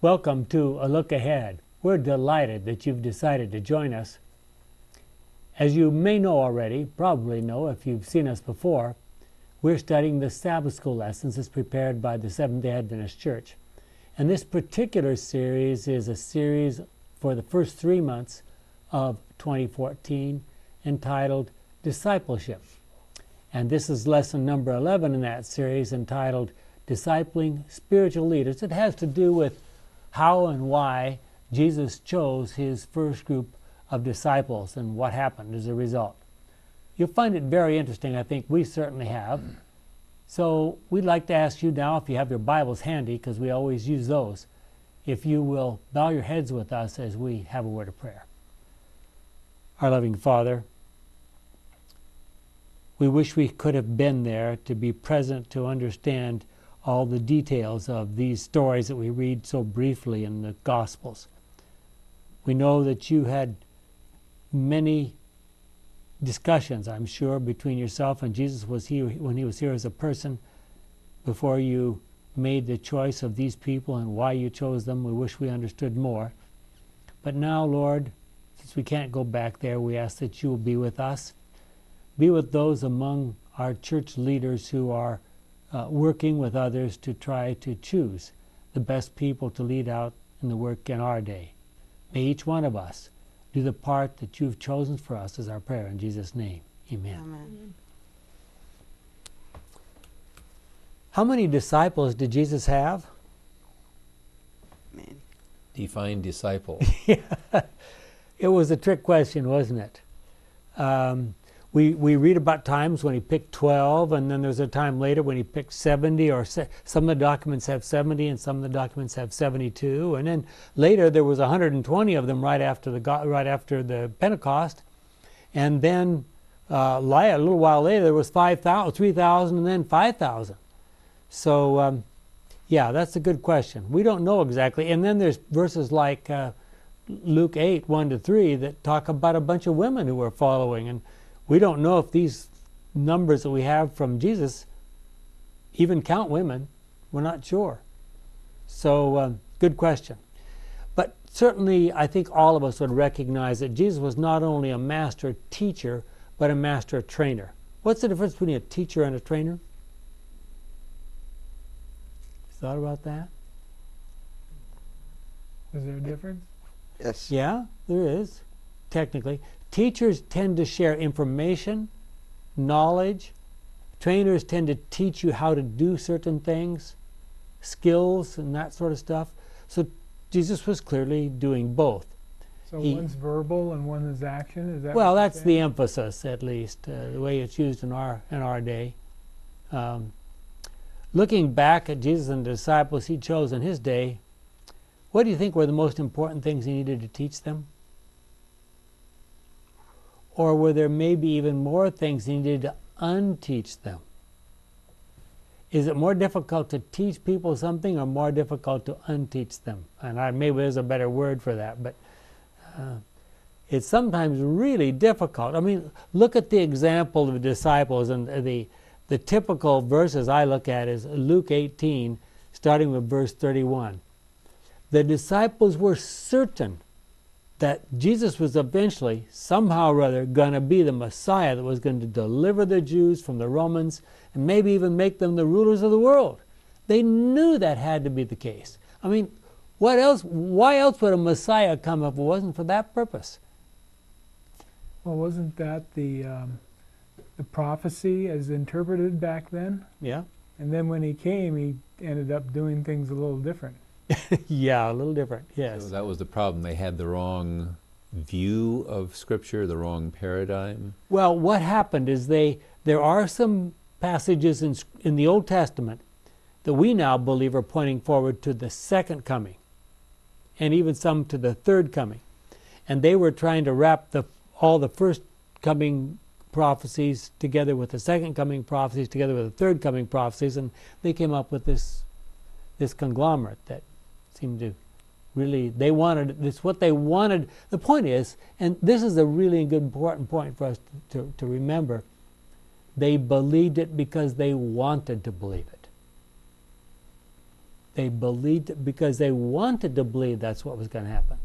Welcome to A Look Ahead. We're delighted that you've decided to join us. As you may know already, probably know if you've seen us before, we're studying the Sabbath School lessons as prepared by the Seventh-day Adventist Church. And this particular series is a series for the first 3 months of 2014 entitled Discipleship. And this is lesson number 11 in that series entitled Discipling Spiritual Leaders. It has to do with how and why Jesus chose his first group of disciples and what happened as a result. You'll find it very interesting. I think we certainly have. So we'd like to ask you now, if you have your Bibles handy, because we always use those, if you will bow your heads with us as we have a word of prayer. Our loving Father, we wish we could have been there to be present to understand all the details of these stories that we read so briefly in the Gospels. We know that you had many discussions, I'm sure, between yourself and Jesus when he was here as a person before you made the choice of these people and why you chose them. We wish we understood more. But now, Lord, since we can't go back there, we ask that you will be with us. Be with those among our church leaders who are working with others to try to choose the best people to lead out in the work in our day. May each one of us do the part that you've chosen for us, is our prayer in Jesus' name. Amen. Amen. How many disciples did Jesus have? Amen. Define disciple. It was a trick question, wasn't it? We read about times when he picked 12, and then there's a time later when he picked 70, or some of the documents have 70 and some of the documents have 72, and then later there was 120 of them right after the Pentecost, and then a little while later there was 5,000, 3,000, and then 5,000. So yeah, that's a good question. We don't know exactly. And then there's verses like Luke 8:1-3 that talk about a bunch of women who were following, and we don't know if these numbers that we have from Jesus even count women. We're not sure. So, good question. But certainly, I think all of us would recognize that Jesus was not only a master teacher, but a master trainer. What's the difference between a teacher and a trainer? Thought about that? Is there a difference? Yes. Yeah, there is, technically. Teachers tend to share information, knowledge. Trainers tend to teach you how to do certain things, skills, and that sort of stuff. So Jesus was clearly doing both. So one's verbal and one is action? Is that well, that's the emphasis, at least, the way it's used in our day. Looking back at Jesus and the disciples he chose in his day, what do you think were the most important things he needed to teach them? Or were there maybe even more things he needed to unteach them? Is it more difficult to teach people something or more difficult to unteach them? And maybe there's a better word for that, but it's sometimes really difficult. I mean, look at the example of the disciples, and the typical verses I look at is Luke 18, starting with verse 31. The disciples were certain that Jesus was eventually, somehow or other, going to be the Messiah that was going to deliver the Jews from the Romans and maybe even make them the rulers of the world. They knew that had to be the case. I mean, what else? Why else would a Messiah come if it wasn't for that purpose? Well, wasn't that the prophecy as interpreted back then? Yeah. And then when he came, he ended up doing things a little different. Yeah, a little different, yes. So that was the problem. They had the wrong view of Scripture, the wrong paradigm. Well, what happened is there are some passages in the Old Testament that we now believe are pointing forward to the second coming, and even some to the third coming. And they were trying to wrap all the first coming prophecies together with the second coming prophecies together with the third coming prophecies, and they came up with this conglomerate that seemed to really, they wanted, it's what they wanted. The point is, and this is a really good important point for us to remember, they believed it because they wanted to believe it. They believed because they wanted to believe that's what was going to happen.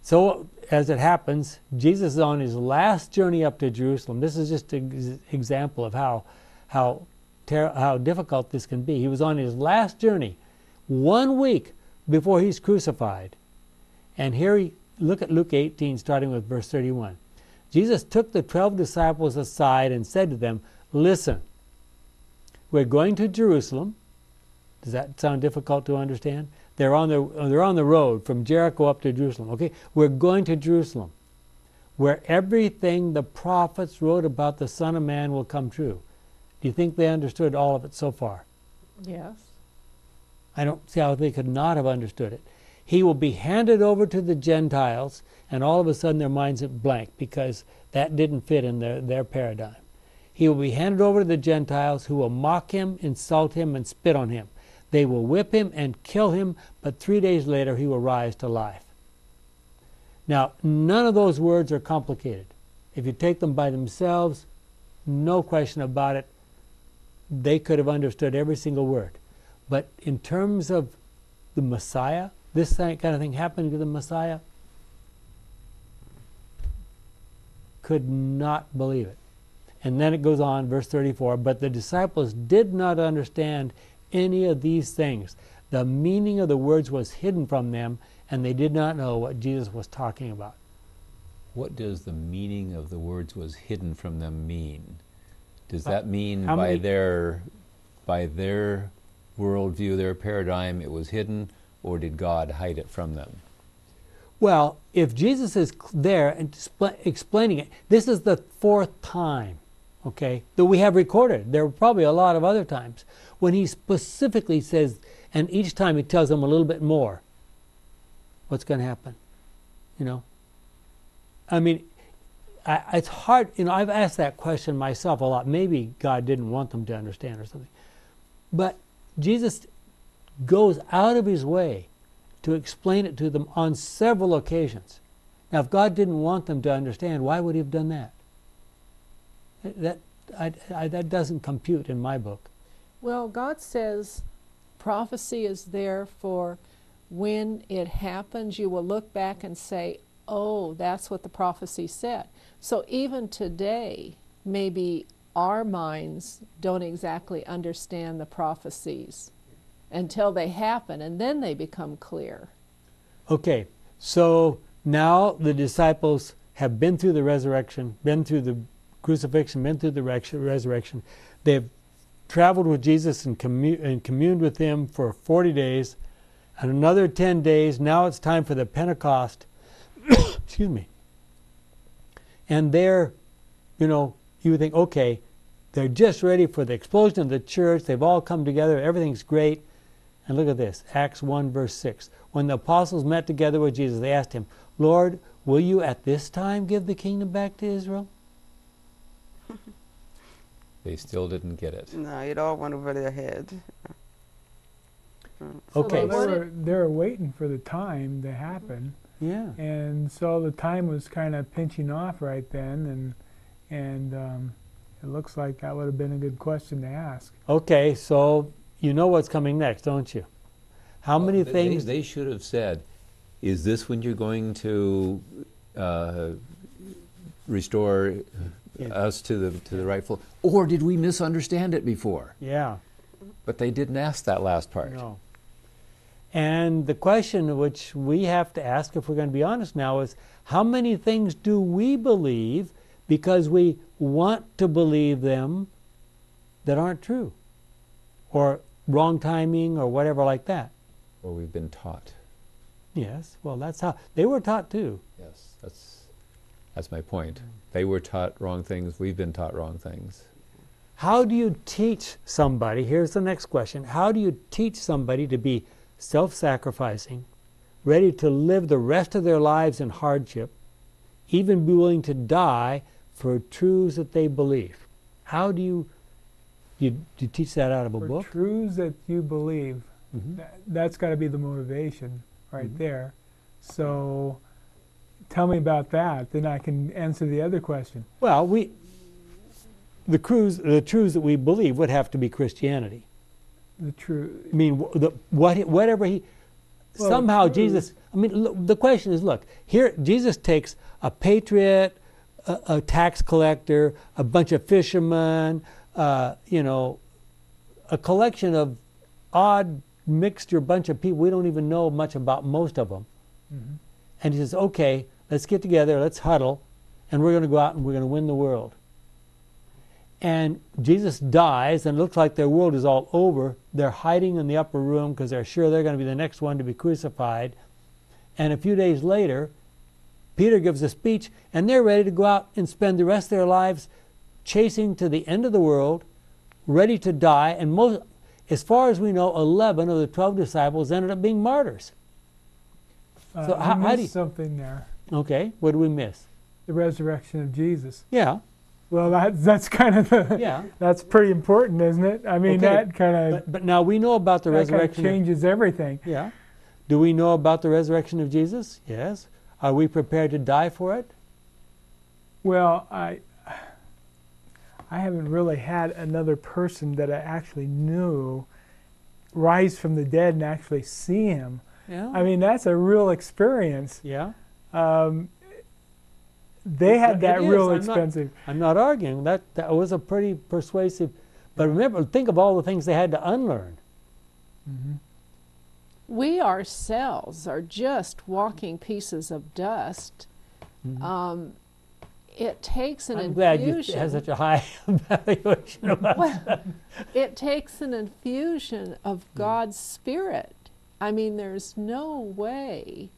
So, as it happens, Jesus is on his last journey up to Jerusalem. This is just an example of how difficult this can be. He was on his last journey, 1 week before he's crucified. And here, look at Luke 18, starting with verse 31. Jesus took the 12 disciples aside and said to them, "Listen, we're going to Jerusalem." Does that sound difficult to understand? They're on the road from Jericho up to Jerusalem. Okay, we're going to Jerusalem, where everything the prophets wrote about the Son of Man will come true. Do you think they understood all of it so far? Yes. I don't see how they could not have understood it. He will be handed over to the Gentiles, and all of a sudden their minds are blank because that didn't fit in their paradigm. He will be handed over to the Gentiles, who will mock him, insult him, and spit on him. They will whip him and kill him, but 3 days later he will rise to life. Now, none of those words are complicated. If you take them by themselves, no question about it, they could have understood every single word. But in terms of the Messiah, this kind of thing happening to the Messiah, could not believe it. And then it goes on, verse 34, "But the disciples did not understand any of these things. The meaning of the words was hidden from them, and they did not know what Jesus was talking about." What does the meaning of the words was hidden from them mean? Does that mean by their worldview, their paradigm, it was hidden, or did God hide it from them? Well, if Jesus is there and explaining it, this is the fourth time, okay, that we have recorded. There were probably a lot of other times when he specifically says, and each time he tells them a little bit more, what's going to happen, you know? I mean, it's hard, you know, I've asked that question myself a lot. Maybe God didn't want them to understand or something. But Jesus goes out of his way to explain it to them on several occasions. Now, if God didn't want them to understand, why would he have done that? That doesn't compute in my book. Well, God says prophecy is there for when it happens, you will look back and say, "Oh, that's what the prophecy said." So even today, maybe our minds don't exactly understand the prophecies until they happen, and then they become clear. Okay, so now the disciples have been through the resurrection, been through the crucifixion, been through the resurrection. They've traveled with Jesus and communed with him for 40 days and another 10 days. Now it's time for the Pentecost. Excuse me. And they're, you know, you would think, okay, they're just ready for the explosion of the church. They've all come together. Everything's great. And look at this, Acts 1, verse 6. "When the apostles met together with Jesus, they asked him, 'Lord, will you at this time give the kingdom back to Israel?'" They still didn't get it. No, it all went over their head. Okay. So they were waiting for the time to happen. Yeah. And so the time was kind of pinching off right then, and it looks like that would have been a good question to ask. Okay, so you know what's coming next, don't you? How many things... They should have said, "Is this when you're going to restore us to the rightful, or did we misunderstand it before?" Yeah. But they didn't ask that last part. No. And the question which we have to ask, if we're going to be honest now, is how many things do we believe because we want to believe them that aren't true? Or wrong timing or whatever like that. Or we've been taught. Yes, well that's how, they were taught too. Yes, that's my point. They were taught wrong things, we've been taught wrong things. How do you teach somebody, here's the next question, how do you teach somebody to be self-sacrificing, ready to live the rest of their lives in hardship, even be willing to die for truths that they believe? How do you teach that out of a book? For truths that you believe, that's got to be the motivation right there. So tell me about that, then I can answer the other question. Well, the truths that we believe would have to be Christianity. The true. I mean, whatever he. Well, somehow Jesus. I mean, look, the question is: look, here Jesus takes a patriot, a tax collector, a bunch of fishermen, you know, a collection of odd mixture bunch of people. We don't even know much about most of them. Mm-hmm. And he says, "Okay, let's get together, let's huddle, and we're going to go out and we're going to win the world." And Jesus dies, and it looks like their world is all over. They're hiding in the upper room because they're sure they're going to be the next one to be crucified. And a few days later, Peter gives a speech, and they're ready to go out and spend the rest of their lives chasing to the end of the world, ready to die. And most, as far as we know, 11 of the 12 disciples ended up being martyrs. So how do you... something there. Okay, what do we miss? The resurrection of Jesus. Yeah. Well, that's kind of the, yeah. That's pretty important, isn't it? I mean, okay. That kind of... But now we know about the resurrection. That kind of changes everything. Yeah. Do we know about the resurrection of Jesus? Yes. Are we prepared to die for it? Well, I haven't really had another person that I actually knew rise from the dead and actually see him. Yeah. I mean, that's a real experience. Yeah. They had that real expensive. I'm not arguing. That was a pretty persuasive. But remember, think of all the things they had to unlearn. Mm-hmm. We ourselves are just walking pieces of dust. Mm-hmm. It takes an infusion. I'm glad you have such a high evaluation about that. It takes an infusion of God's Spirit. I mean, there's no way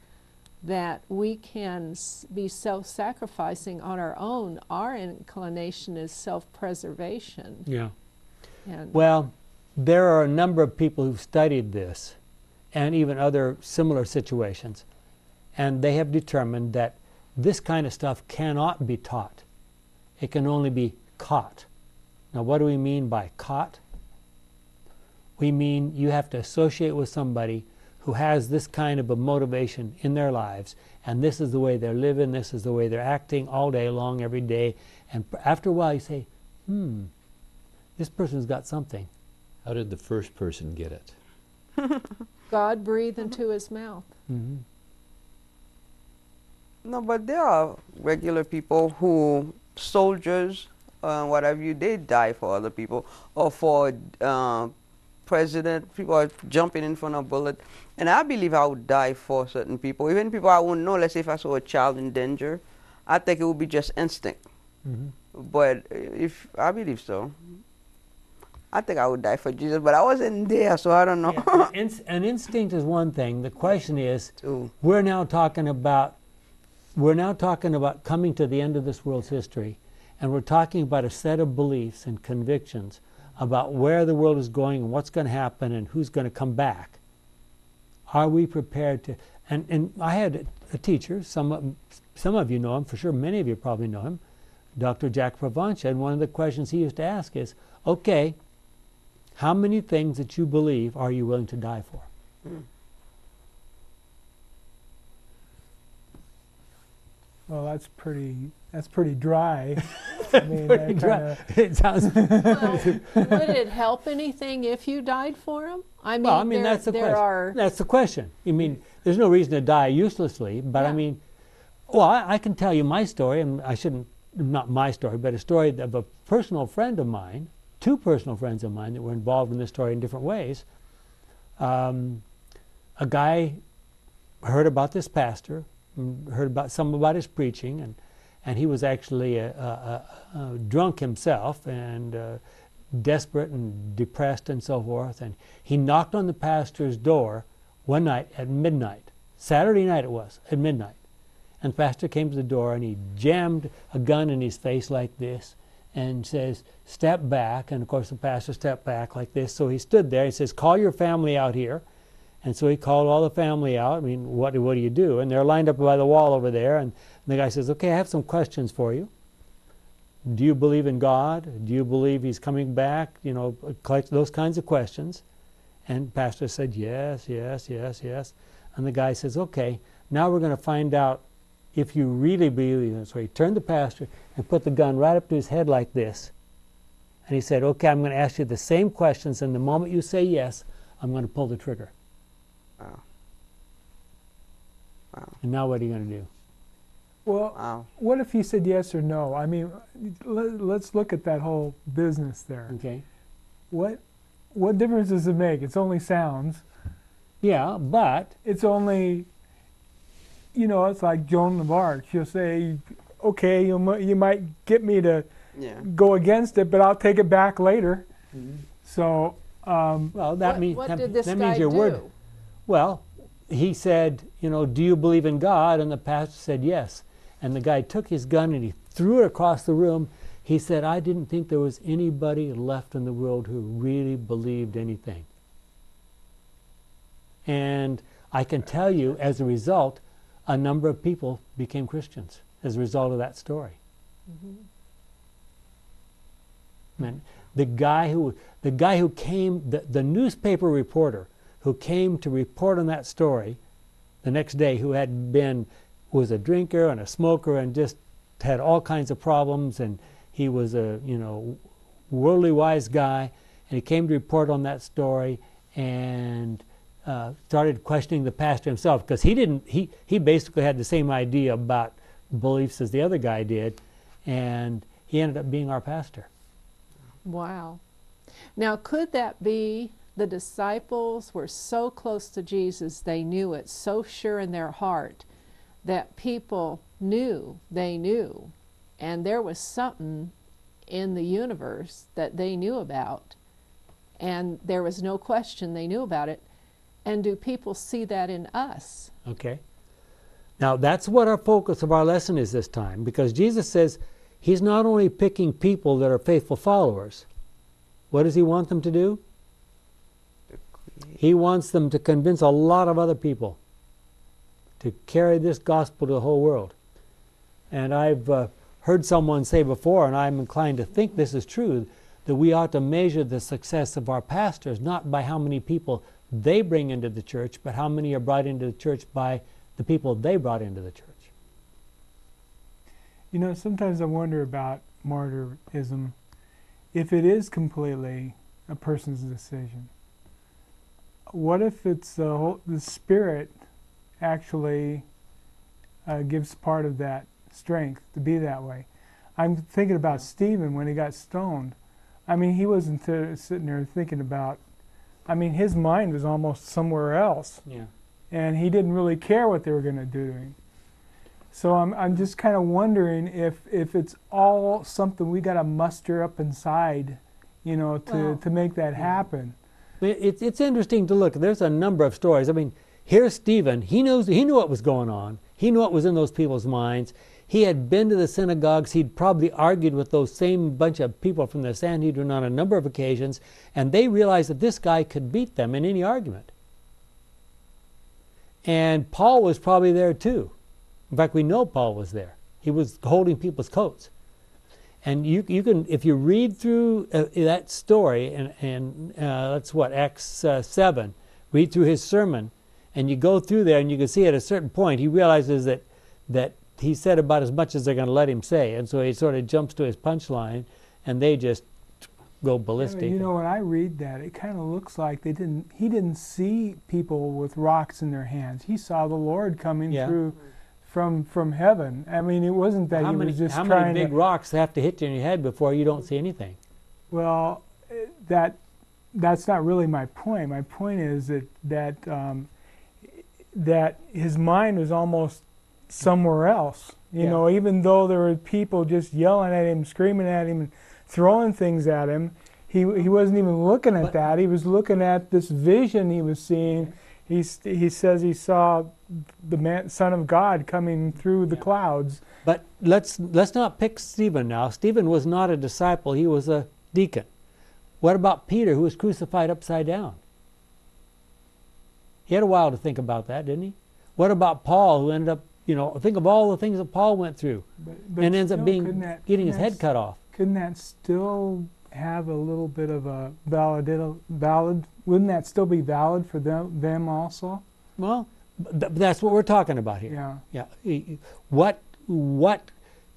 that we can be self-sacrificing on our own. Our inclination is self-preservation. Yeah. And well, there are a number of people who've studied this and even other similar situations, and they have determined that this kind of stuff cannot be taught. It can only be caught. Now, what do we mean by caught? We mean you have to associate with somebody who has this kind of a motivation in their lives, and this is the way they're living, this is the way they're acting all day long, every day, and after a while you say, this person's got something. How did the first person get it? God breathed into his mouth. Mm-hmm. No, but there are regular people who, soldiers, what have you, they die for other people, or for president, people are jumping in front of a bullet, and I believe I would die for certain people, even people I wouldn't know. Let's say if I saw a child in danger, I think it would be just instinct. Mm-hmm. But if I believe so, I think I would die for Jesus. But I wasn't there, so I don't know. Yeah, an instinct is one thing. The question is, we're now talking about coming to the end of this world's history, and we're talking about a set of beliefs and convictions about where the world is going and what's going to happen and who's going to come back. Are we prepared to... And I had a teacher, some of you know him, for sure many of you probably know him, Dr. Jack Provencia, and one of the questions he used to ask is, okay, how many things that you believe are you willing to die for? Mm. Well, that's pretty dry. I mean, pretty dry. It sounds. Well, would it help anything if you died for him? I mean, well, I mean that's the question. That's the question. You mean there's no reason to die uselessly, but yeah. I mean, well, I can tell you my story, and I shouldn't. Not my story, but a story of a personal friend of mine, two personal friends of mine that were involved in this story in different ways. A guy heard about this pastor. Heard about some about his preaching, and he was actually drunk himself and desperate and depressed and so forth. And he knocked on the pastor's door one night at midnight, Saturday night it was, at midnight. And the pastor came to the door and he jammed a gun in his face like this and says, "Step back." And of course the pastor stepped back like this. So he stood there. He says, "Call your family out here." And so he called all the family out. I mean, what do you do? And they're lined up by the wall over there. And the guy says, "Okay, I have some questions for you. Do you believe in God? Do you believe he's coming back?" You know, collect those kinds of questions. And the pastor said, "Yes, yes, yes, yes." And the guy says, "Okay, now we're going to find out if you really believe." And so he turned the pastor and put the gun right up to his head like this. And he said, okay, I'm going to ask you the same questions, and the moment you say yes, I'm going to pull the trigger. Wow. Wow. And now what are you going to do? Well, wow. What if he said yes or no? I mean, let's look at that whole business there. Okay. What difference does it make? It's only sounds. Yeah, but it's only, you know, it's like Joan of Arc. She'll say, okay, you might get me to go against it, but I'll take it back later. Mm-hmm. So, well, that means that means your word. Well, he said, you know, do you believe in God? And the pastor said yes. And the guy took his gun and he threw it across the room. He said, I didn't think there was anybody left in the world who really believed anything. And I can tell you, as a result, a number of people became Christians as a result of that story. Mm-hmm. And the guy who came, the newspaper reporter who came to report on that story the next day, who had been, was a drinker and a smoker and just had all kinds of problems, and he was a, you know, worldly wise guy, and he came to report on that story, and started questioning the pastor himself, because he didn't, he basically had the same idea about beliefs as the other guy did, and he ended up being our pastor. Wow. Now, could that be the disciples were so close to Jesus, they knew it, so sure in their heart that people knew they knew, and there was something in the universe that they knew about, and there was no question they knew about it? And do people see that in us? Okay. Now that's what our focus of our lesson is this time, because Jesus says he's not only picking people that are faithful followers. What does he want them to do? He wants them to convince a lot of other people to carry this gospel to the whole world. And I've heard someone say before, and I'm inclined to think this is true, that we ought to measure the success of our pastors not by how many people they bring into the church, but how many are brought into the church by the people they brought into the church. You know, sometimes I wonder about martyrism, if it is completely a person's decision. What if it's the Spirit actually gives part of that strength to be that way? I'm thinking about Stephen when he got stoned. I mean, he wasn't sitting there thinking about, I mean, his mind was almost somewhere else. Yeah. And he didn't really care what they were going to do to him. So I'm just kind of wondering if it's all something we got to muster up inside, you know, to make that happen. It's interesting to look. There's a number of stories. I mean, here's Stephen. He knew what was going on. He knew what was in those people's minds. He had been to the synagogues. He'd probably argued with those same bunch of people from the Sanhedrin on a number of occasions, and they realized that this guy could beat them in any argument. And Paul was probably there too. In fact, we know Paul was there. He was holding people's coats. And you can, if you read through that story, and that's what, Acts 7, read through his sermon, and you go through there and you can see at a certain point he realizes that he said about as much as they're going to let him say, and so he sort of jumps to his punchline, and they just go ballistic. You know, when I read that, it kind of looks like he didn't see people with rocks in their hands. He saw the Lord coming through from heaven. I mean, it wasn't that how many big rocks have to hit you in your head before you don't see anything? Well, that's not really my point. My point is that his mind was almost somewhere else. You know, even though there were people just yelling at him, screaming at him, and throwing things at him, he wasn't even looking at that. He was looking at this vision he was seeing. He says he saw the Son of God coming through the clouds. But let's not pick Stephen now. Stephen was not a disciple. He was a deacon. What about Peter, who was crucified upside down? He had a while to think about that, didn't he? What about Paul, who ended up, you know, think of all the things that Paul went through, but and ends up getting his head cut off. Couldn't that still have a little bit of a valid? Wouldn't that still be valid for them also? Well, that's what we're talking about here. Yeah. What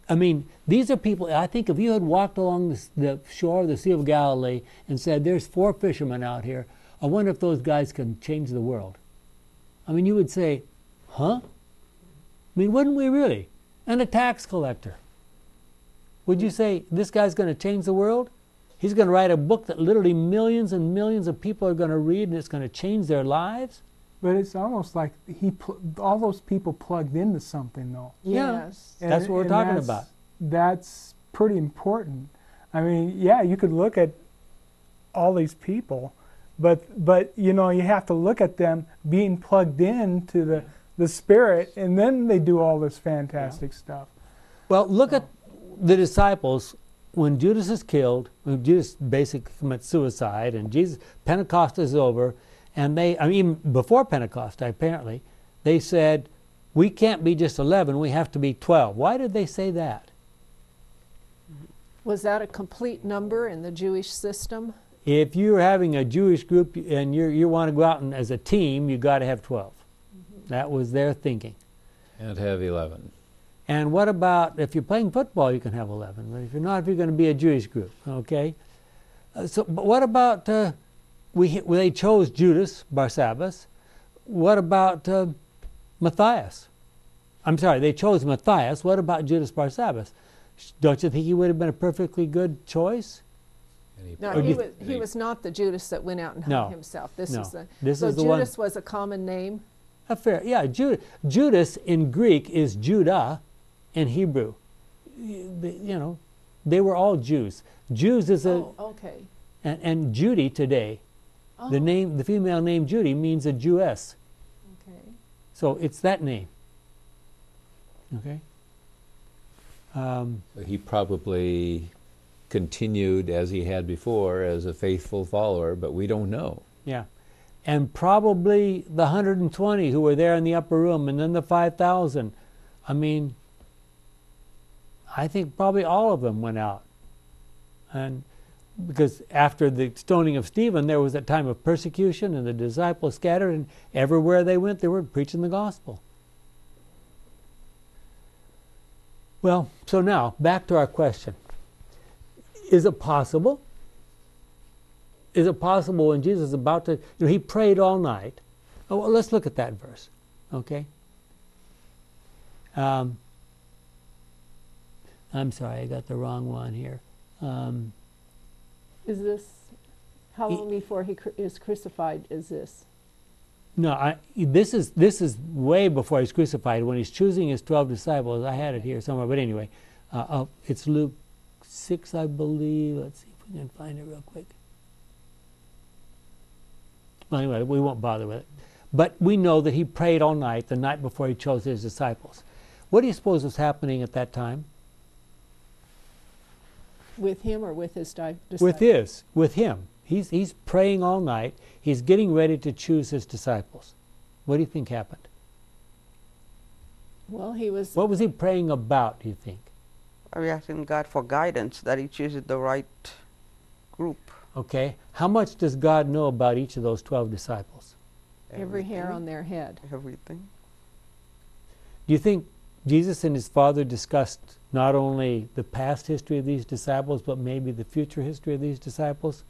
I mean, these are people, I think if you had walked along the shore of the Sea of Galilee and said, there's four fishermen out here, I wonder if those guys can change the world. I mean, you would say, huh? I mean, wouldn't we really? And a tax collector. Would you say, this guy's going to change the world? He's going to write a book that literally millions and millions of people are going to read and it's going to change their lives? But it's almost like all those people plugged into something, though. Yes. And that's what we're talking about. That's pretty important. I mean, yeah, you could look at all these people, but you know, you have to look at them being plugged in to the Spirit, and then they do all this fantastic stuff. Well, look at the disciples. When Judas is killed, when Judas basically commits suicide, and Jesus, Pentecost is over, and they, I mean, even before Pentecost, apparently, they said, we can't be just 11, we have to be 12. Why did they say that? Was that a complete number in the Jewish system? If you're having a Jewish group and you want to go out and, as a team, you've got to have 12. Mm-hmm. That was their thinking. And have 11. And what about if you're playing football, you can have 11. But if you're not, if you're going to be a Jewish group, okay? But what about, they chose Judas Barsabbas. What about Matthias? I'm sorry, they chose Matthias. What about Judas Barsabbas? Don't you think he would have been a perfectly good choice? No, he was not the Judas that went out and hung himself. This is the Judas one, was a common name? A fair, yeah. Judas in Greek is Judah. In Hebrew, you know, they were all Jews. Jews is a and Judy today, the name, the female name Judy means a Jewess. Okay. So it's that name. Okay. So he probably continued as he had before as a faithful follower, but we don't know. Yeah, and probably the 120 who were there in the upper room, and then the 5,000. I mean, I think probably all of them went out. And because after the stoning of Stephen, there was that time of persecution, and the disciples scattered, and everywhere they went, they were preaching the gospel. Well, so now, back to our question. Is it possible? Is it possible when Jesus is about to, you know, he prayed all night. Oh, well, let's look at that verse, okay? I'm sorry, I got the wrong one here. Is this, how long before he is crucified is this? No, this is way before he's crucified, when he's choosing his 12 disciples. I had it here somewhere, but anyway. It's Luke 6, I believe. Let's see if we can find it real quick. Well, anyway, we won't bother with it. But we know that he prayed all night, the night before he chose his disciples. What do you suppose was happening at that time? With him or with his disciples? With him. He's praying all night. He's getting ready to choose his disciples. What do you think happened? Well, he was... What was he praying about, do you think? I was asking God for guidance, that he chooses the right group. Okay. How much does God know about each of those 12 disciples? Every hair on their head. Everything. Do you think Jesus and his Father discussed not only the past history of these disciples, but maybe the future history of these disciples?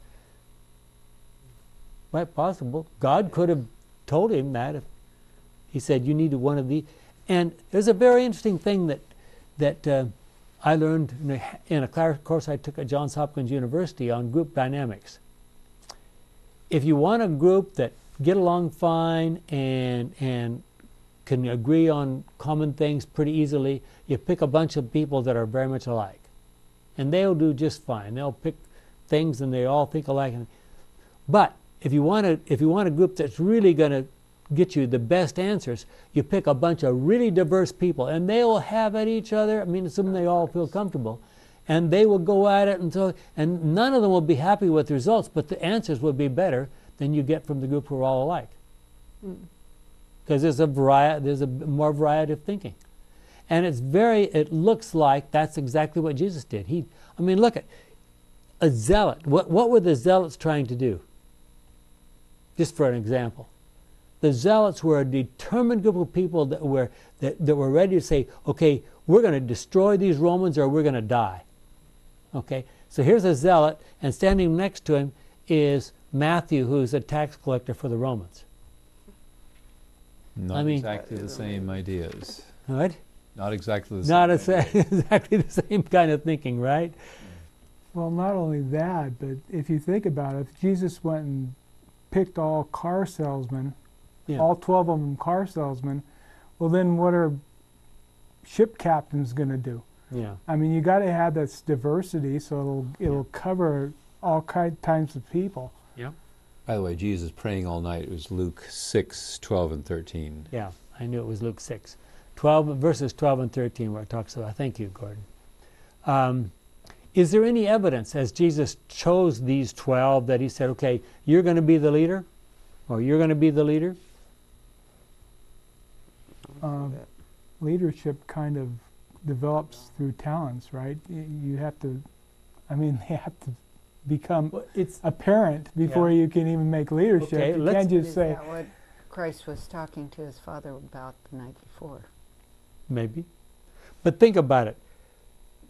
Quite possible. God could have told him that. If he said, you need one of these. And there's a very interesting thing that I learned in a course I took at Johns Hopkins University on group dynamics. If you want a group that get along fine and can agree on common things pretty easily, you pick a bunch of people that are very much alike. And they'll do just fine. They'll pick things and they all think alike. But if you want a group that's really going to get you the best answers, you pick a bunch of really diverse people, and they will have at each other, I mean, assuming they all feel comfortable, and they will go at it, and none of them will be happy with the results, but the answers will be better than you get from the group who are all alike. Mm. Because there's a more variety of thinking, and it looks like that's exactly what Jesus did. I mean, look at a zealot. What were the zealots trying to do? Just for an example, The Zealots were a determined group of people that were ready to say, okay, we're going to destroy these Romans or we're going to die. Okay, so here's a zealot, and standing next to him is Matthew, who's a tax collector for the Romans. Not exactly the same ideas. What? Not exactly the same. Exactly the same kind of thinking, right? Well, not only that, but if you think about it, Jesus went and picked all car salesmen, all 12 of them car salesmen. Well, then what are ship captains going to do? Yeah. I mean, you got to have this diversity, so it'll cover all kinds of people. Yeah. By the way, Jesus praying all night. It was Luke 6, 12 and 13. Yeah, I knew it was Luke 6. 12, verses 12 and 13 where it talks about, thank you, Gordon. Is there any evidence as Jesus chose these 12 that he said, okay, you're going to be the leader? Or you're going to be the leader? Leadership kind of develops through talents, right? You have to, I mean, they have to become apparent before you can even make leadership. Okay, you can't just say... Is that what Christ was talking to his Father about the night before? Maybe. But think about it.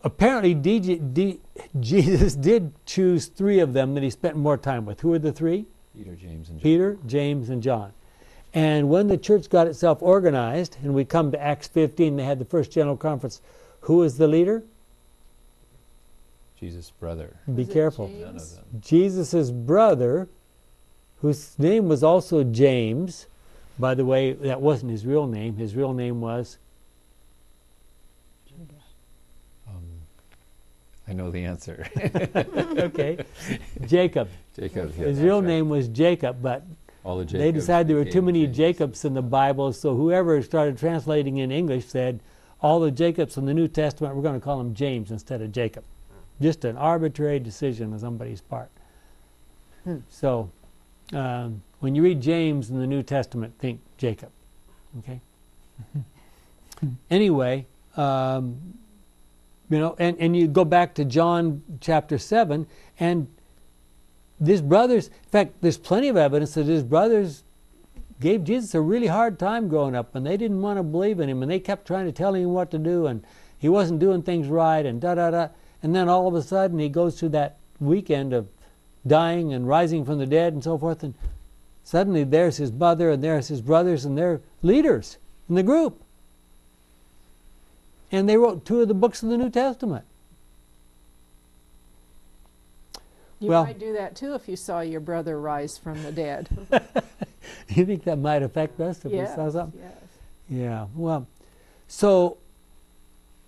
Apparently, Jesus did choose three of them that he spent more time with. Who were the three? Peter, James, and John. Peter, James, and John. And when the church got itself organized, and we come to Acts 15, they had the first general conference. Who was the leader? Jesus' brother. Be careful. None of them. Jesus' brother, whose name was also James. By the way, that wasn't his real name. His real name was? I know the answer. Okay. Jacob. Jacob. Yeah, his real name was Jacob, but they decided there were too many Jacobs in the Bible, so whoever started translating in English said, all the Jacobs in the New Testament, we're going to call him James instead of Jacob. Just an arbitrary decision on somebody's part. So, when you read James in the New Testament, think Jacob. Okay? Anyway, you know, and you go back to John chapter 7, and these brothers, in fact, there's plenty of evidence that his brothers gave Jesus a really hard time growing up, and they didn't want to believe in him, and they kept trying to tell him what to do, and he wasn't doing things right, and da-da-da. And then all of a sudden he goes through that weekend of dying and rising from the dead and so forth, and suddenly there's his mother, and there's his brothers, and they're leaders in the group. And they wrote two of the books of the New Testament. You might do that too if you saw your brother rise from the dead. You think that might affect us if we saw something? Yes. Yeah. Well, so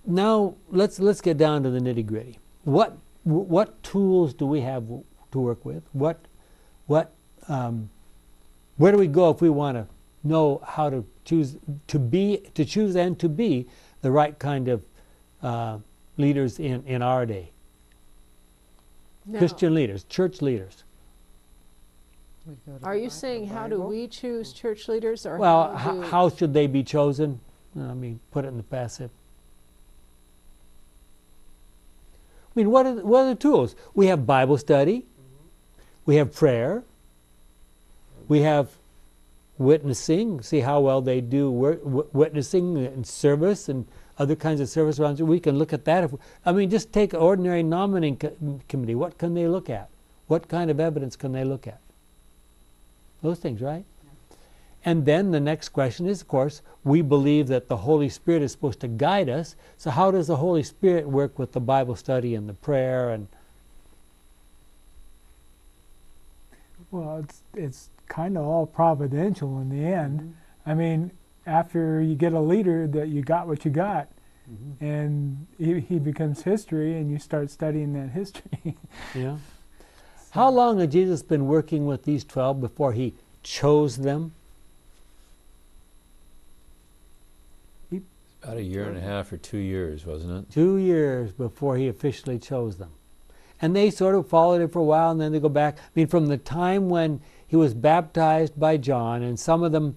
now let's get down to the nitty gritty. What tools do we have to work with? Where do we go if we want to know how to choose and to be the right kind of leaders in our day? Now, Christian leaders, church leaders. Are you saying how do we choose church leaders? Or well, how should they be chosen? I mean, put it in the passive. I mean, what are the tools? We have Bible study. We have prayer. We have witnessing, see how well they do witnessing and service and other kinds of service around. We can look at that. Just take an ordinary nominating committee. What can they look at? What kind of evidence can they look at? Those things, right? Yeah. And then the next question is, of course, we believe that the Holy Spirit is supposed to guide us. So how does the Holy Spirit work with the Bible study and the prayer? And well, it's kind of all providential in the end. I mean, after you get a leader, that you got what you got, and he becomes history, and you start studying that history. Yeah. So. How long had Jesus been working with these 12 before he chose them? About a year and a half or 2 years, wasn't it? 2 years before he officially chose them. And they sort of followed him for a while, and then they go back. I mean, from the time when he was baptized by John, and some of them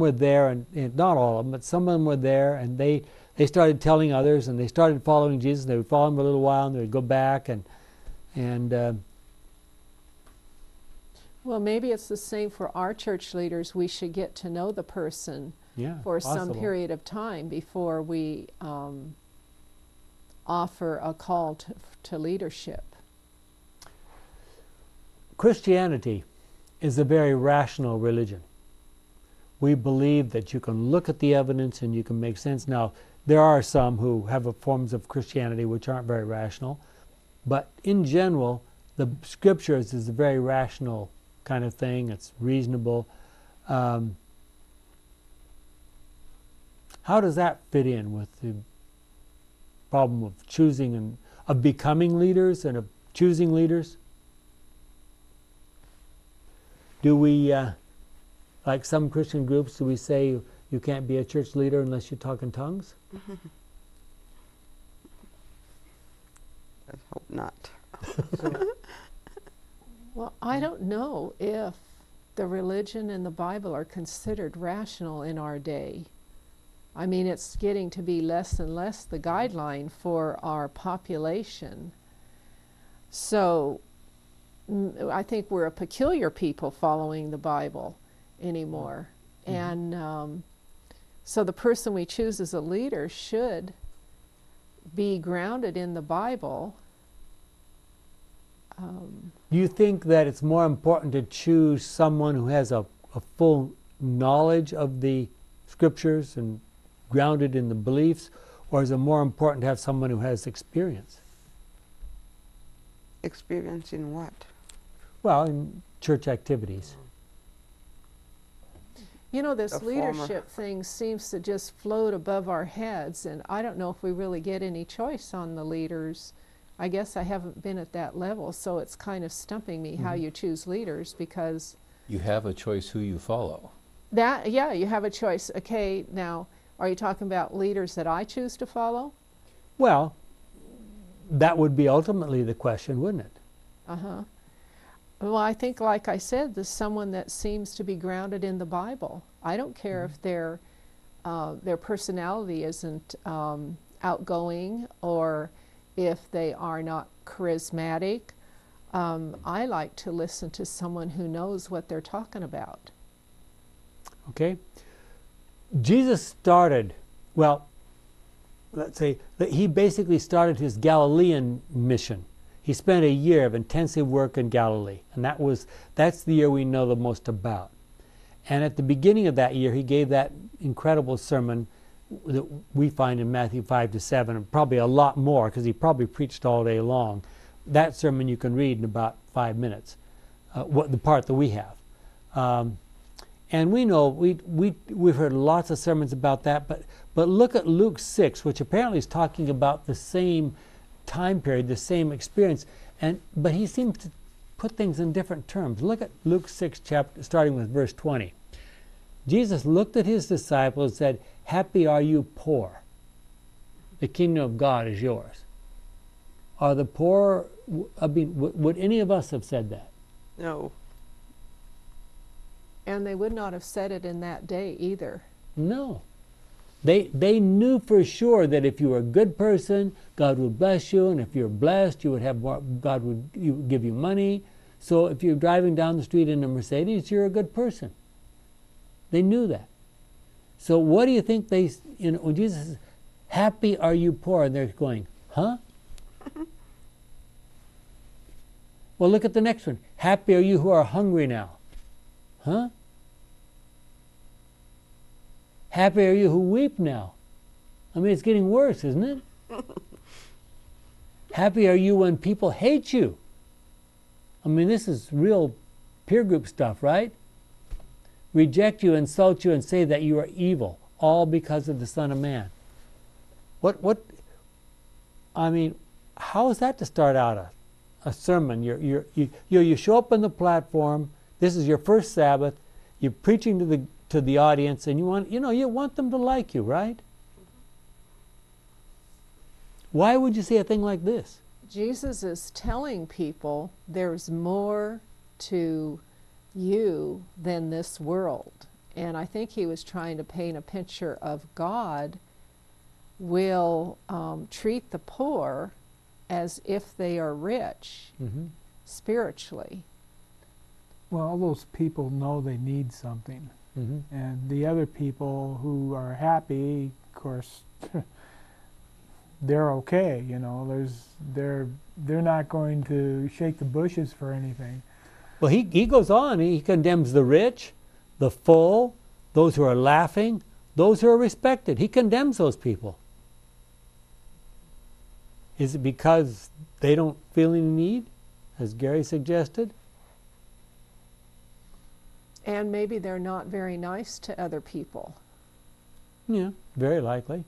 were there, and not all of them, but some of them were there, and they started telling others, and they started following Jesus. They would follow him for a little while, and they would go back, and Well, maybe it's the same for our church leaders. We should get to know the person for some period of time before we offer a call to leadership. Christianity is a very rational religion. We believe that you can look at the evidence and you can make sense. Now, there are some who have forms of Christianity which aren't very rational, but in general, the Scriptures is a very rational kind of thing. It's reasonable. How does that fit in with the problem of choosing and of becoming leaders and of choosing leaders? Do we, like some Christian groups, do we say you can't be a church leader unless you talk in tongues? I hope not. Well, I don't know if the religion and the Bible are considered rational in our day. I mean, it's getting to be less and less the guideline for our population. So I think we're a peculiar people following the Bible anymore. Mm-hmm. And so the person we choose as a leader should be grounded in the Bible. Do you think that it's more important to choose someone who has a full knowledge of the Scriptures and grounded in the beliefs, or is it more important to have someone who has experience? Experience in what? Well, in church activities. You know, this leadership thing seems to just float above our heads, and I don't know if we really get any choice on the leaders. I guess I haven't been at that level, so it's kind of stumping me how you choose leaders, because you have a choice who you follow. That, yeah, you have a choice. Okay, now, are you talking about leaders that I choose to follow? Well, that would be ultimately the question, wouldn't it? Well, I think, like I said, there's someone that seems to be grounded in the Bible. I don't care if their personality isn't outgoing or if they are not charismatic. I like to listen to someone who knows what they're talking about. Okay. Jesus started, well, let's say that he basically started his Galilean mission. He spent a year of intensive work in Galilee, and that's the year we know the most about. And at the beginning of that year, he gave that incredible sermon that we find in Matthew 5 to 7, and probably a lot more, because he probably preached all day long. That sermon you can read in about 5 minutes, the part that we have. And we know, we've heard lots of sermons about that, but look at Luke 6, which apparently is talking about the same time period, the same experience, but he seems to put things in different terms. Look at Luke 6, starting with verse 20. Jesus looked at his disciples and said, "Happy are you poor. The kingdom of God is yours." Are the poor, I mean, would any of us have said that? No. And they would not have said it in that day either. No. They knew for sure that if you were a good person, God would bless you, and if you're blessed, you would have more, God would give you money. So if you're driving down the street in a Mercedes, you're a good person. They knew that. So what do you think they, you know, when Jesus says, "Happy are you poor," and they're going, "Huh?" Well, look at the next one. "Happy are you who are hungry now." Huh? "Happy are you who weep now." I mean, it's getting worse, isn't it? "Happy are you when people hate you." I mean, this is real peer group stuff, right? "Reject you, insult you, and say that you are evil, all because of the Son of Man." What? I mean, how is that to start out a sermon? You show up on the platform. This is your first Sabbath. You're preaching to the audience, and you want them to like you, right? Why would you say a thing like this? Jesus is telling people there's more to you than this world, and I think he was trying to paint a picture of God will treat the poor as if they are rich spiritually. Well, all those people know they need something. Mm-hmm. And the other people who are happy, of course, they're okay, you know, they're not going to shake the bushes for anything. Well, he goes on, he condemns the rich, the full, those who are laughing, those who are respected. He condemns those people. Is it because they don't feel any need, as Gary suggested? And maybe they're not very nice to other people. Yeah, very likely.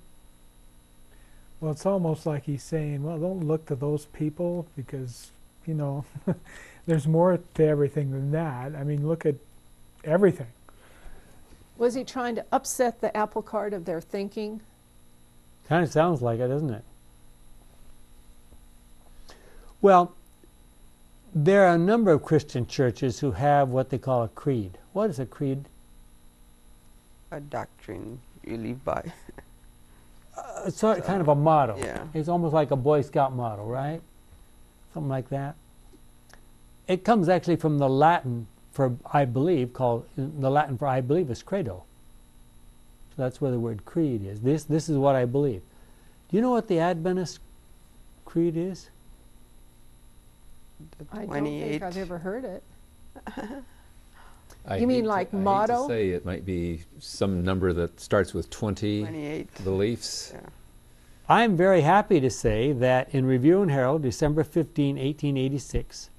Well, it's almost like he's saying, well, don't look to those people because, you know, there's more to everything than that. I mean, look at everything. Was he trying to upset the apple cart of their thinking? Kind of sounds like it, doesn't it? Well, there are a number of Christian churches who have what they call a creed. What is a creed? A doctrine you live by. So kind of a motto. Yeah. It's almost like a Boy Scout motto, right? Something like that. It comes actually from the Latin for I believe, called the Latin for I believe is credo. So that's where the word creed is. This is what I believe. Do you know what the Adventist creed is? I don't think I've ever heard it. You mean like motto? I hate to say it might be some number that starts with 28 beliefs. Yeah. I'm very happy to say that in Review and Herald, December 15, 1886,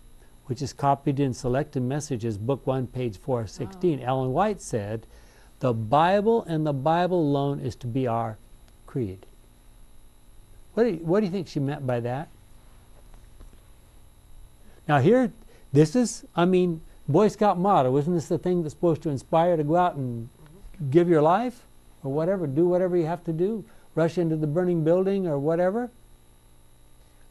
which is copied in Selected Messages, Book 1, page 416, wow. Ellen White said, "The Bible and the Bible alone is to be our creed." What do you think she meant by that? Now here, this is, I mean, Boy Scout motto, isn't this the thing that's supposed to inspire to go out and give your life or whatever, do whatever you have to do, rush into the burning building or whatever?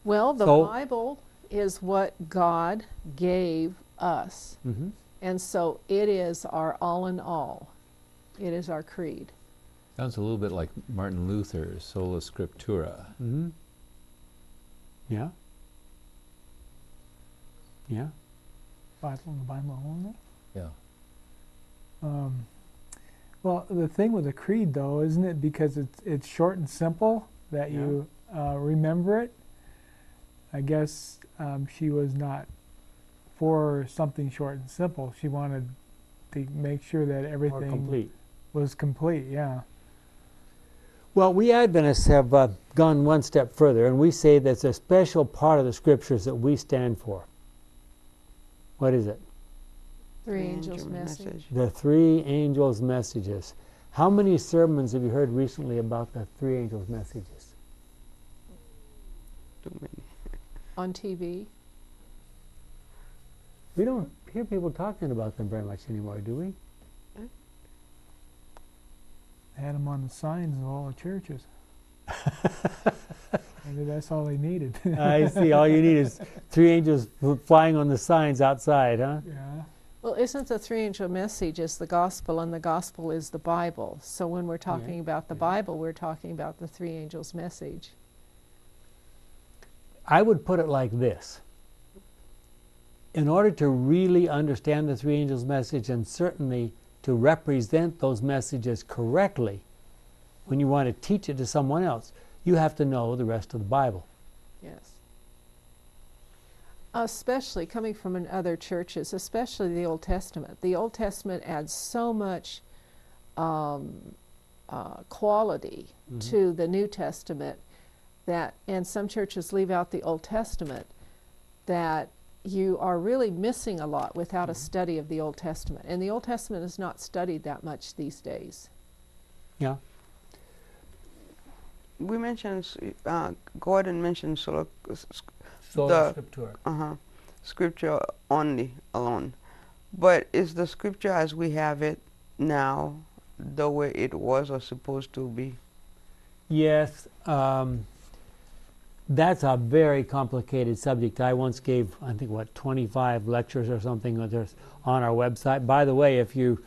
Well, the Bible is what God gave us. Mm-hmm. And so it is our all in all. It is our creed. Sounds a little bit like Martin Luther's Sola Scriptura. Mm-hmm. Yeah. Yeah. Bible only? Yeah. Well, the thing with the creed, though, isn't it because it's short and simple that you remember it? I guess she was not for something short and simple. She wanted to make sure that everything was complete, yeah. Well, we Adventists have gone one step further, and we say that's a special part of the Scriptures that we stand for. What is it? Three angels' message. The three angels' messages. How many sermons have you heard recently about the three angels' messages? Too many. On TV? We don't hear people talking about them very much anymore, do we? They had them on the signs of all the churches. Maybe that's all they needed. I see. All you need is three angels flying on the signs outside, huh? Yeah. Well, isn't the three-angel message is the gospel, and the gospel is the Bible. So when we're talking about the Bible, we're talking about the three angels' message. I would put it like this. In order to really understand the three angels' message, and certainly to represent those messages correctly, when you want to teach it to someone else, you have to know the rest of the Bible. Yes. Especially coming from other churches, especially the Old Testament. The Old Testament adds so much quality to the New Testament that, and some churches leave out the Old Testament, that you are really missing a lot without a study of the Old Testament. And the Old Testament is not studied that much these days. Yeah. We mentioned, Gordon mentioned Sola Scriptura. Scripture only, alone. But is the Scripture as we have it now the way it was or supposed to be? Yes. That's a very complicated subject. I once gave, I think, 25 lectures or something on our website. By the way, if you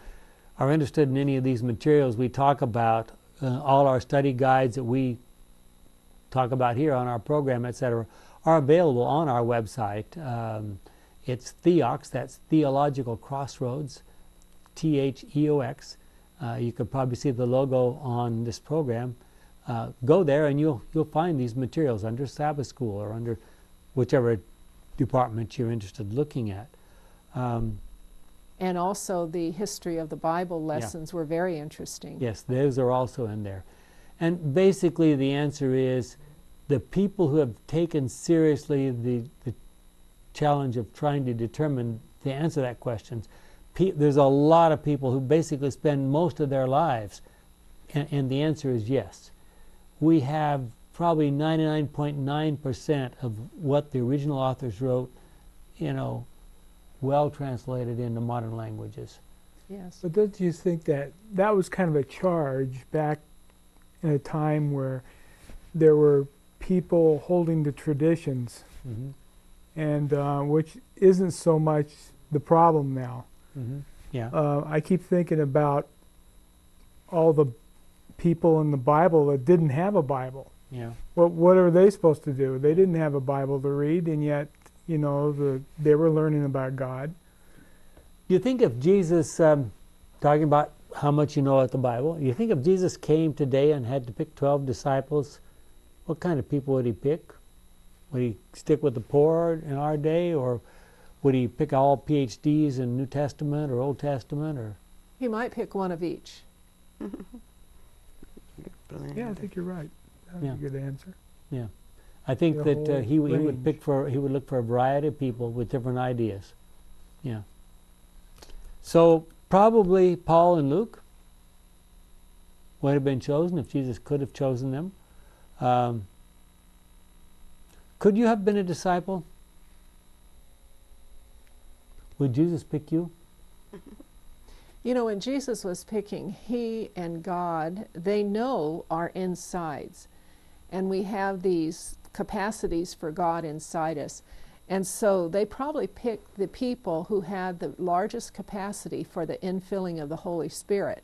are interested in any of these materials we talk about, all our study guides that we talk about here on our program, etc., are available on our website. It's Theox, that's Theological Crossroads, T-H-E-O-X. You could probably see the logo on this program. Go there and you'll find these materials under Sabbath School or under whichever department you're interested in looking at. And also the history of the Bible lessons were very interesting. Yes, those are also in there. And basically the answer is the people who have taken seriously the challenge of trying to determine the answer to that question, there's a lot of people who basically spend most of their lives, and the answer is yes. We have probably 99.9% of what the original authors wrote, you know, well translated into modern languages. Yes. But don't you think that that was kind of a charge back in a time where there were people holding the traditions, mm-hmm. and which isn't so much the problem now. Mm-hmm. Yeah. I keep thinking about all the people in the Bible that didn't have a Bible. Yeah. Well, what are they supposed to do? They didn't have a Bible to read, and yet, you know, they were learning about God. You think if Jesus, talking about how much you know about the Bible, you think if Jesus came today and had to pick 12 disciples, what kind of people would he pick? Would he stick with the poor in our day, or would he pick all PhDs in New Testament or Old Testament? Or he might pick one of each. Yeah, I think you're right. That's a good answer. Yeah. I think that he would look for a variety of people with different ideas. Yeah. So probably Paul and Luke would have been chosen if Jesus could have chosen them. Could you have been a disciple? Would Jesus pick you? You know, when Jesus was picking, he and God, they know our insides. And we have these capacities for God inside us. And so they probably picked the people who had the largest capacity for the infilling of the Holy Spirit.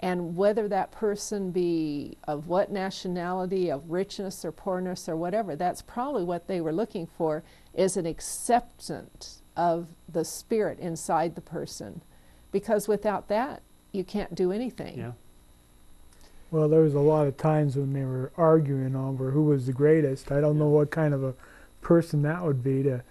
And whether that person be of what nationality, of richness or poorness or whatever, that's probably what they were looking for, is an acceptance of the Spirit inside the person. Because without that, you can't do anything. Yeah. Well, there was a lot of times when they were arguing over who was the greatest. I don't know what kind of a person that would be to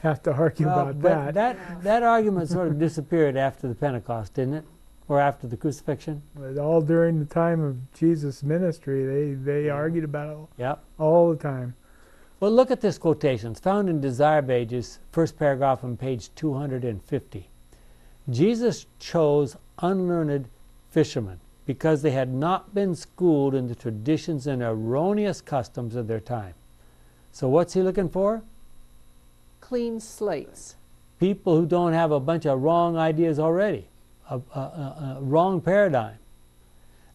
have to argue about that. That argument sort of disappeared after the Pentecost, didn't it? Or after the crucifixion? But all during the time of Jesus' ministry, they argued about it all the time. Well, look at this quotation. It's found in Desire of Ages, first paragraph on page 250. Jesus chose unlearned fishermen because they had not been schooled in the traditions and erroneous customs of their time. So what's he looking for? Clean slates. People who don't have a bunch of wrong ideas already, a wrong paradigm.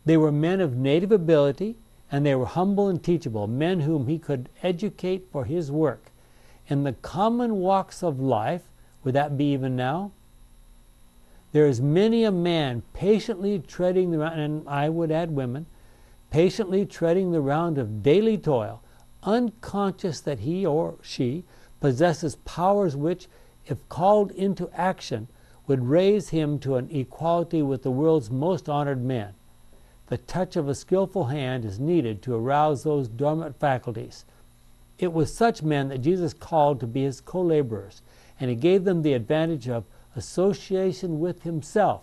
They were men of native ability, and they were humble and teachable, men whom he could educate for his work. In the common walks of life, would that be even now? There is many a man patiently treading the round, and I would add women, patiently treading the round of daily toil, unconscious that he or she possesses powers which, if called into action, would raise him to an equality with the world's most honored men. The touch of a skillful hand is needed to arouse those dormant faculties. It was such men that Jesus called to be his co-laborers, and he gave them the advantage of association with himself.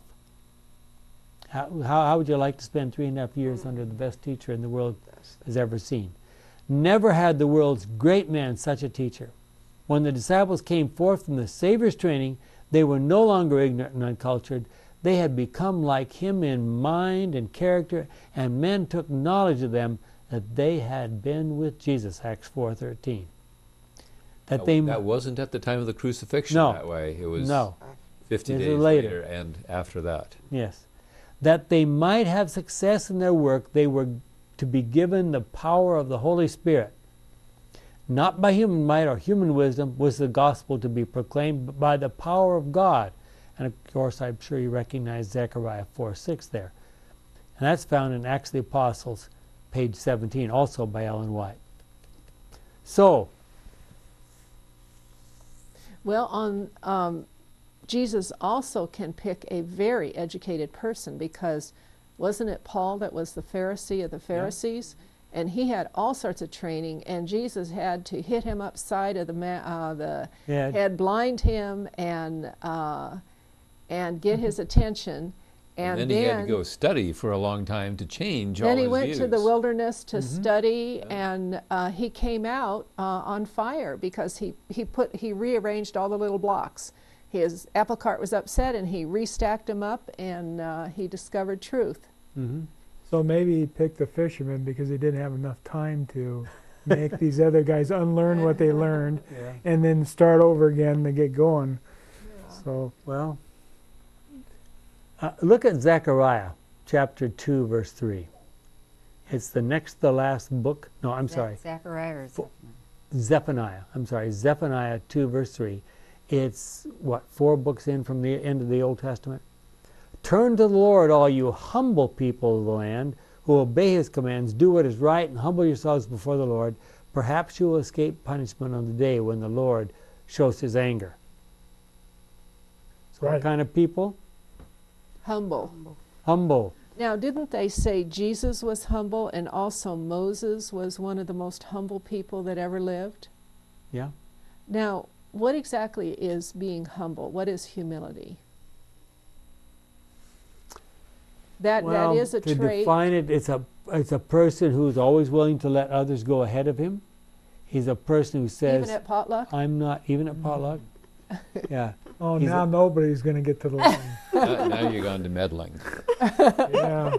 How would you like to spend 3.5 years under the best teacher in the world has ever seen? Never had the world's great man such a teacher. When the disciples came forth from the Savior's training, they were no longer ignorant and uncultured. They had become like him in mind and character, and men took knowledge of them that they had been with Jesus, Acts 4:13. That wasn't at the time of the crucifixion that way. It was 50 days later and after that. Yes. That they might have success in their work, they were to be given the power of the Holy Spirit. Not by human might or human wisdom was the gospel to be proclaimed, but by the power of God. And of course, I'm sure you recognize Zechariah 4:6 there. And that's found in Acts of the Apostles, page 17, also by Ellen White. So, Well, on Jesus also can pick a very educated person, because wasn't it Paul that was the Pharisee of the Pharisees? Yeah. And he had all sorts of training, and Jesus had to hit him upside of the head, blind him, and get his attention. And then he had to go study for a long time to change all his views. Then he went to the wilderness to study, and he came out on fire, because he rearranged all the little blocks. His apple cart was upset, and he restacked them up, and he discovered truth. So maybe he picked the fisherman because he didn't have enough time to make these other guys unlearn what they learned, and then start over again to get going. So well. Look at Zechariah chapter 2 verse 3. It's the next to last book. No, I'm sorry. Zechariah or Zephaniah. I'm sorry. Zephaniah 2 verse 3. It's what, 4 books in from the end of the Old Testament? Turn to the Lord, all you humble people of the land, who obey his commands, do what is right, and humble yourselves before the Lord. Perhaps you will escape punishment on the day when the Lord shows his anger. So what kind of people? Humble. Humble. Now, didn't they say Jesus was humble, and also Moses was one of the most humble people that ever lived? Yeah. Now, what exactly is being humble? What is humility? That is a trait. To define it, it's a person who's always willing to let others go ahead of him. He's a person who says, even at potluck? I'm not, even at potluck. Yeah. Oh, now nobody's going to get to the line. Now you're going to meddling. Yeah.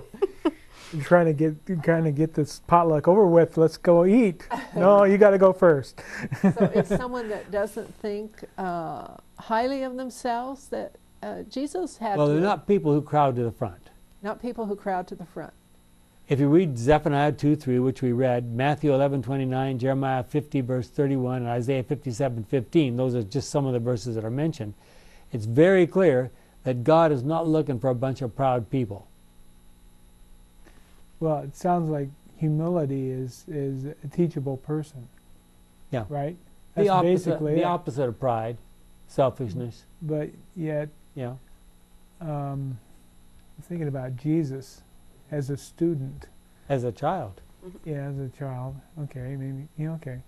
You're trying to get this potluck over with. Let's go eat. No, you got to go first. So it's someone that doesn't think highly of themselves that Jesus had. Well, they're not people who crowd to the front. Not people who crowd to the front. If you read Zephaniah 2:3, which we read, Matthew 11:29, Jeremiah 50 verse 31, and Isaiah 57:15, those are just some of the verses that are mentioned. It's very clear that God is not looking for a bunch of proud people. Well, it sounds like humility is a teachable person. Yeah. Right? That's basically the opposite of pride, selfishness. But yet, I'm thinking about Jesus. As a student. As a child. Yeah, as a child. Okay, maybe. Yeah, okay.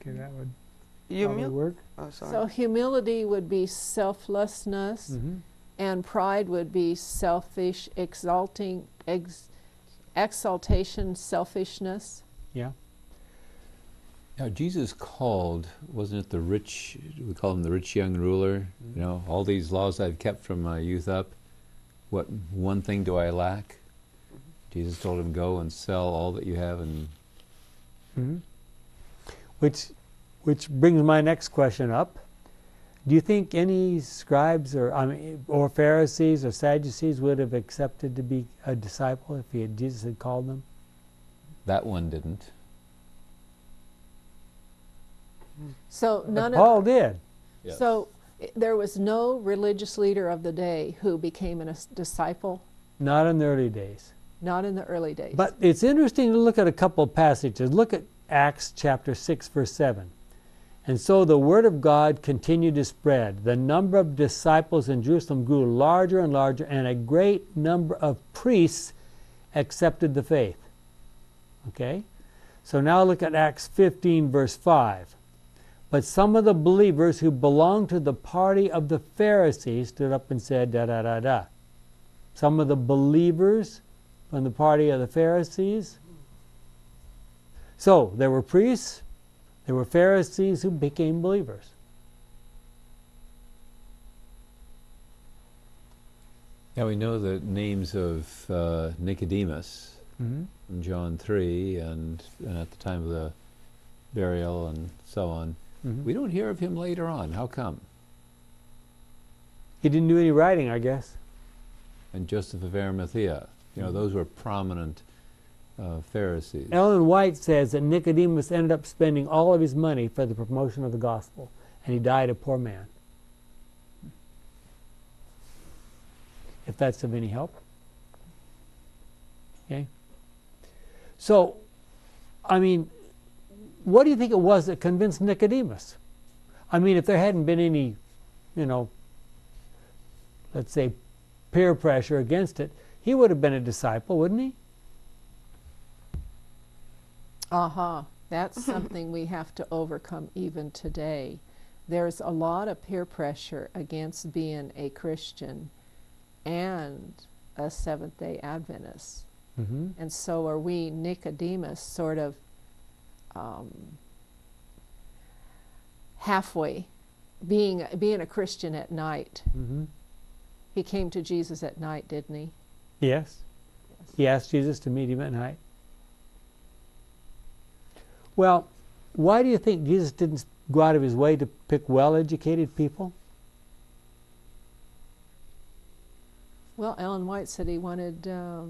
Okay, that would probably work. Oh, sorry. So humility would be selflessness, and pride would be selfish, exaltation, selfishness. Yeah. Now, Jesus called, wasn't it the rich, we call him the rich young ruler? You know, all these laws I've kept from my youth up. What one thing do I lack? Jesus told him, go and sell all that you have. And which brings my next question up. Do you think any scribes or Pharisees or Sadducees would have accepted to be a disciple if Jesus had called them? That one didn't. So none of Paul did. Yes. So there was no religious leader of the day who became a disciple? Not in the early days. Not in the early days. But it's interesting to look at a couple of passages. Look at Acts chapter 6, verse 7. And so the word of God continued to spread. The number of disciples in Jerusalem grew larger and larger, and a great number of priests accepted the faith. Okay? So now look at Acts 15, verse 5. But some of the believers who belonged to the party of the Pharisees stood up and said, da-da-da-da. Some of the believers from the party of the Pharisees. So, there were priests, there were Pharisees who became believers. Now we know the names of Nicodemus in John 3 and at the time of the burial and so on. We don't hear of him later on. How come? He didn't do any writing, I guess. And Joseph of Arimathea. You know, those were prominent Pharisees. Ellen White says that Nicodemus ended up spending all of his money for the promotion of the gospel, and he died a poor man. If that's of any help. Okay? So, I mean, what do you think it was that convinced Nicodemus? I mean, if there hadn't been any, you know, let's say peer pressure against it, he would have been a disciple, wouldn't he? Uh-huh. That's something we have to overcome even today. There's a lot of peer pressure against being a Christian and a Seventh-day Adventist. Mm-hmm. And so are we Nicodemus, sort of halfway, being a Christian at night. Mm-hmm. He came to Jesus at night, didn't he? Yes. Yes. He asked Jesus to meet him at night. Well, why do you think Jesus didn't go out of his way to pick well-educated people? Well, Ellen White said he wanted to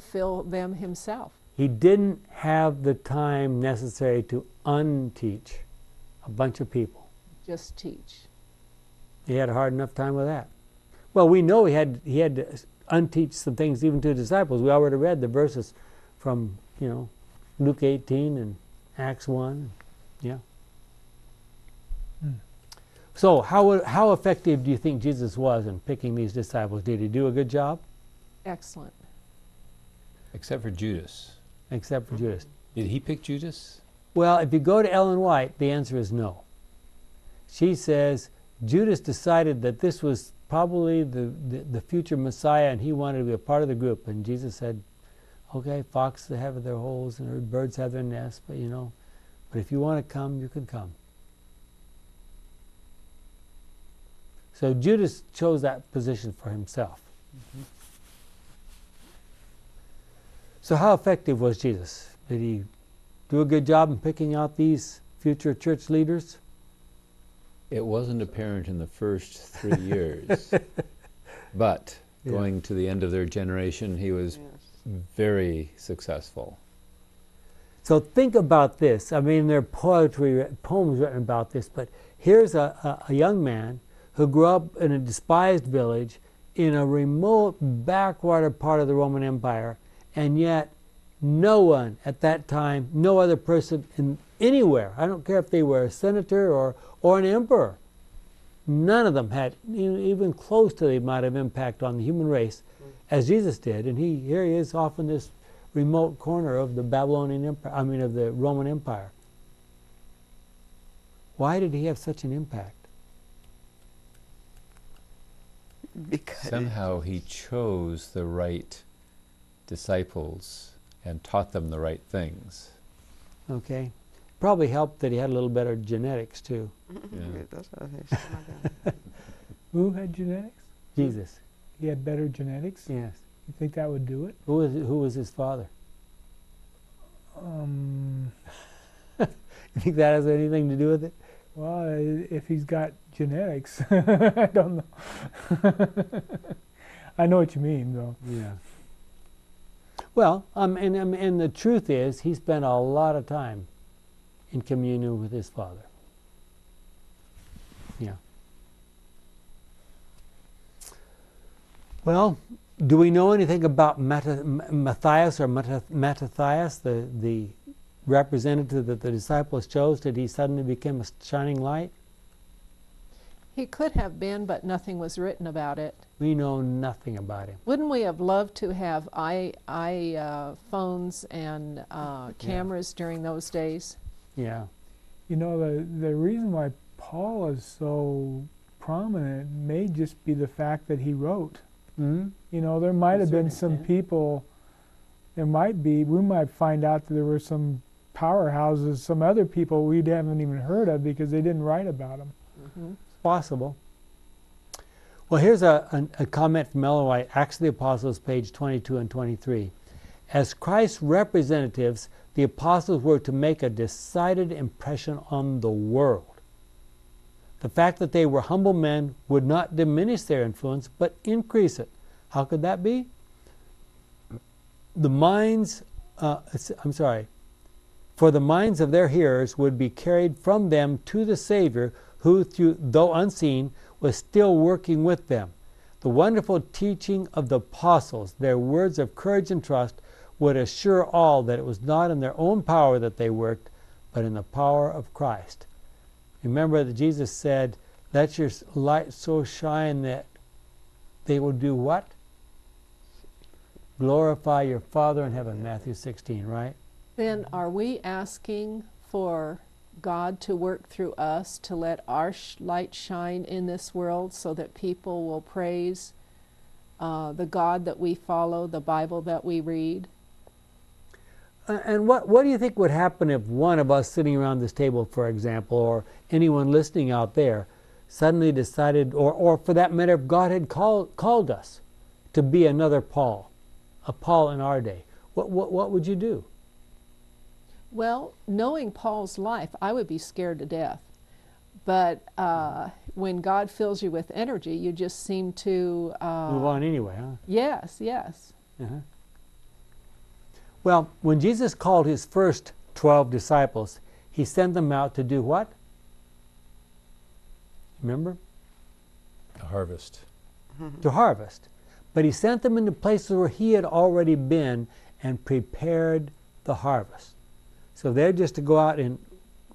fill them himself. He didn't have the time necessary to unteach a bunch of people. Just teach. He had a hard enough time with that. Well, we know he had to unteach some things even to the disciples. We already read the verses from, you know, Luke 18 and Acts 1. Yeah. Hmm. So how effective do you think Jesus was in picking these disciples? Did he do a good job? Excellent. Except for Judas. Except for Judas. Did he pick Judas? Well, if you go to Ellen White, the answer is no. She says Judas decided that this was probably the future Messiah, and he wanted to be a part of the group. And Jesus said, okay, foxes have their holes and birds have their nests, but you know, but if you want to come, you can come. So Judas chose that position for himself. Mm-hmm. So how effective was Jesus? Did he do a good job in picking out these future church leaders? It wasn't apparent in the first 3 years. But going to the end of their generation, he was very successful. So think about this. I mean, there are poems written about this, but here's a young man who grew up in a despised village in a remote, backwater part of the Roman Empire, and yet no one at that time, no other person anywhere, I don't care if they were a senator or an emperor, none of them had even close to the amount of impact on the human race as Jesus did. And here he is off in this remote corner of the Babylonian Empire, I mean of the Roman Empire. Why did he have such an impact? Because somehow he chose the right disciples and taught them the right things. Okay. Probably helped that he had a little better genetics too. Yeah. Who had genetics? Jesus. He had better genetics? Yes. You think that would do it? Who was his father? You think that has anything to do with it? Well, if he's got genetics, I don't know. I know what you mean, though. Yeah. Well, and the truth is, he spent a lot of time in communion with his Father. Yeah. Well, do we know anything about Matthias or Mattathias, the representative that the disciples chose? Did he suddenly become a shining light? He could have been, but nothing was written about it. We know nothing about him. Wouldn't we have loved to have phones and cameras during those days? Yeah. You know, the reason why Paul is so prominent may just be the fact that he wrote. Mm-hmm. You know, there might have been some people. There might be. We might find out that there were some powerhouses, some other people we haven't even heard of because they didn't write about them. Mm-hmm. Possible. Well, here's a comment from Ellen White, Acts of the Apostles, page 22 and 23. As Christ's representatives, the apostles were to make a decided impression on the world. The fact that they were humble men would not diminish their influence, but increase it. How could that be? For the minds of their hearers would be carried from them to the Savior, who, though unseen, was still working with them. The wonderful teaching of the apostles, their words of courage and trust, would assure all that it was not in their own power that they worked, but in the power of Christ. Remember that Jesus said, let your light so shine that they will do what? Glorify your Father in heaven, Matthew 16, right? Then are we asking for God to work through us to let our light shine in this world so that people will praise the God that we follow, the Bible that we read? And what do you think would happen if one of us sitting around this table, for example, or anyone listening out there, suddenly decided, or for that matter, if God had called us to be another Paul, a Paul in our day, what would you do? Well, knowing Paul's life, I would be scared to death. But when God fills you with energy, you just seem to... move on anyway, huh? Yes, yes. Uh-huh. Well, when Jesus called his first 12 disciples, he sent them out to do what? Remember? To harvest. To harvest. But he sent them into places where he had already been and prepared the harvest. So they're just to go out and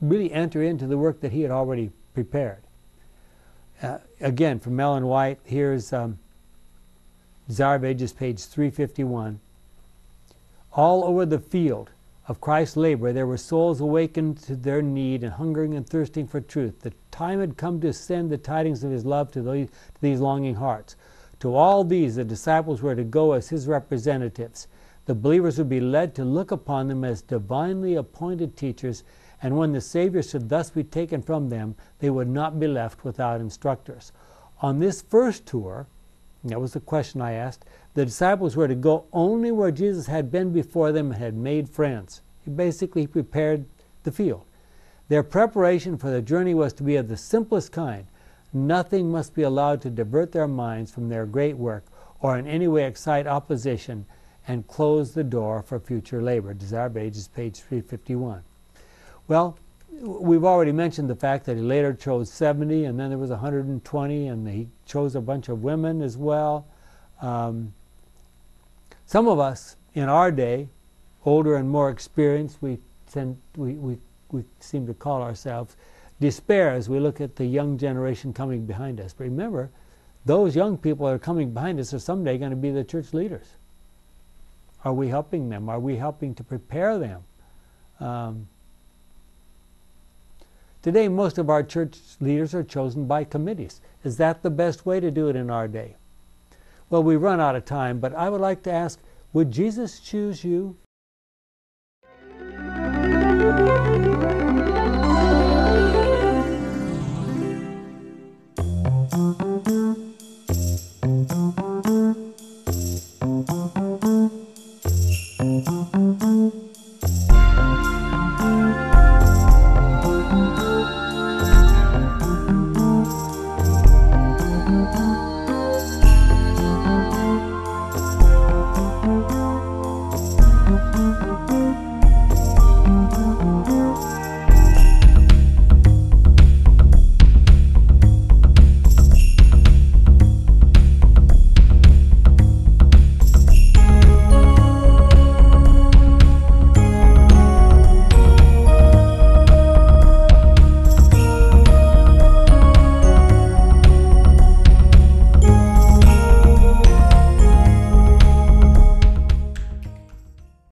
really enter into the work that he had already prepared. Again, from Ellen White, here's Desire of Ages, page 351. All over the field of Christ's labor, there were souls awakened to their need and hungering and thirsting for truth. The time had come to send the tidings of his love to these longing hearts. To all these, the disciples were to go as his representatives. The believers would be led to look upon them as divinely appointed teachers, and when the Savior should thus be taken from them, they would not be left without instructors. On this first tour, that was the question I asked, the disciples were to go only where Jesus had been before them and had made friends. He basically prepared the field. Their preparation for the journey was to be of the simplest kind. Nothing must be allowed to divert their minds from their great work or in any way excite opposition and close the door for future labor. Desire of Ages, page 351. Well, we've already mentioned the fact that he later chose 70, and then there was 120, and he chose a bunch of women as well. Some of us in our day, older and more experienced, we seem to call ourselves, despair as we look at the young generation coming behind us. But remember, those young people that are coming behind us are someday going to be the church leaders. Are we helping them? Are we helping to prepare them? Today, most of our church leaders are chosen by committees. Is that the best way to do it in our day? Well, we run out of time, but I would like to ask, would Jesus choose you?